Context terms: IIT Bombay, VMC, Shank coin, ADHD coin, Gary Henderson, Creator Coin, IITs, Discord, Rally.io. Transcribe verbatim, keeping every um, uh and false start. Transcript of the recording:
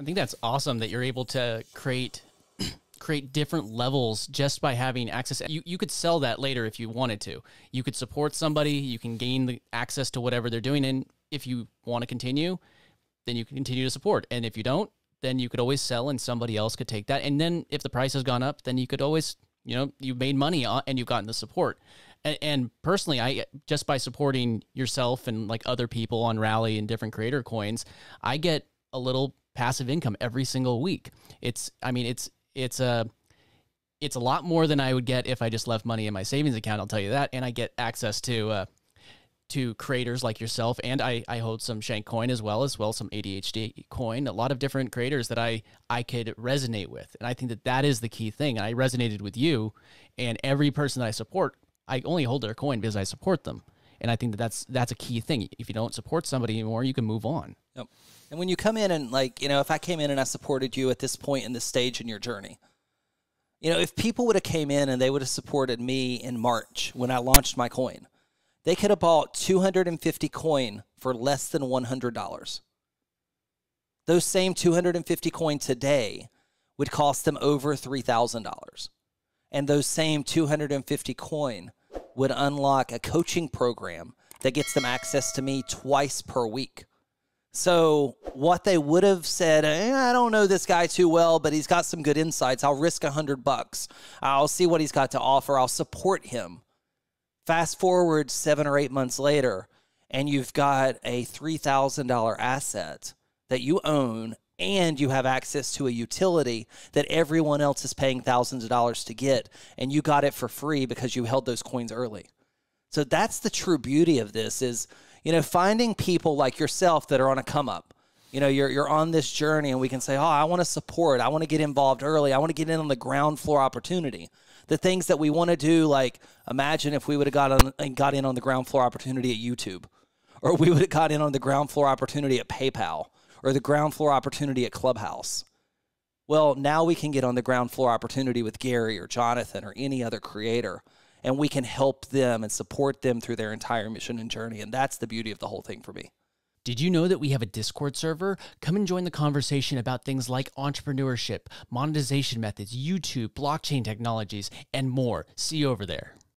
I think that's awesome that you're able to create create different levels just by having access. You, you could sell that later if you wanted to. You could support somebody. You can gain the access to whatever they're doing. And if you want to continue, then you can continue to support. And if you don't, then you could always sell and somebody else could take that. And then if the price has gone up, then you could always, you know, you've made money and you've gotten the support. And, and personally, I just by supporting yourself and like other people on Rally and different creator coins, I get a little passive income every single week. It's, I mean, it's, it's a, it's a lot more than I would get if I just left money in my savings account. I'll tell you that. And I get access to, uh, to creators like yourself, and I, I hold some Shank coin as well, as well some A D H D coin, a lot of different creators that I, I could resonate with. And I think that that is the key thing. And I resonated with you, and every person that I support, I only hold their coin because I support them. And I think that that's, that's a key thing. If you don't support somebody anymore, you can move on. Yep. And when you come in and like, you know, if I came in and I supported you at this point in this stage in your journey, you know, if people would have came in and they would have supported me in March when I launched my coin, they could have bought two hundred fifty coin for less than one hundred dollars. Those same two hundred fifty coin today would cost them over three thousand dollars. And those same two hundred fifty coin would unlock a coaching program that gets them access to me twice per week. So what they would have said, eh, I don't know this guy too well, but he's got some good insights. I'll risk a hundred bucks. I'll see what he's got to offer. I'll support him. Fast forward seven or eight months later, and you've got a three thousand dollar asset that you own, and you have access to a utility that everyone else is paying thousands of dollars to get, and you got it for free because you held those coins early. So that's the true beauty of this is, you know, finding people like yourself that are on a come up. You know, you're, you're on this journey, and we can say, oh, I want to support. I want to get involved early. I want to get in on the ground floor opportunity. The things that we want to do, like imagine if we would have got on and got in on the ground floor opportunity at YouTube, or we would have got in on the ground floor opportunity at PayPal, or the ground floor opportunity at Clubhouse. Well, now we can get on the ground floor opportunity with Gary or Jonathan or any other creator, and we can help them and support them through their entire mission and journey. And that's the beauty of the whole thing for me. Did you know that we have a Discord server? Come and join the conversation about things like entrepreneurship, monetization methods, YouTube, blockchain technologies, and more. See you over there.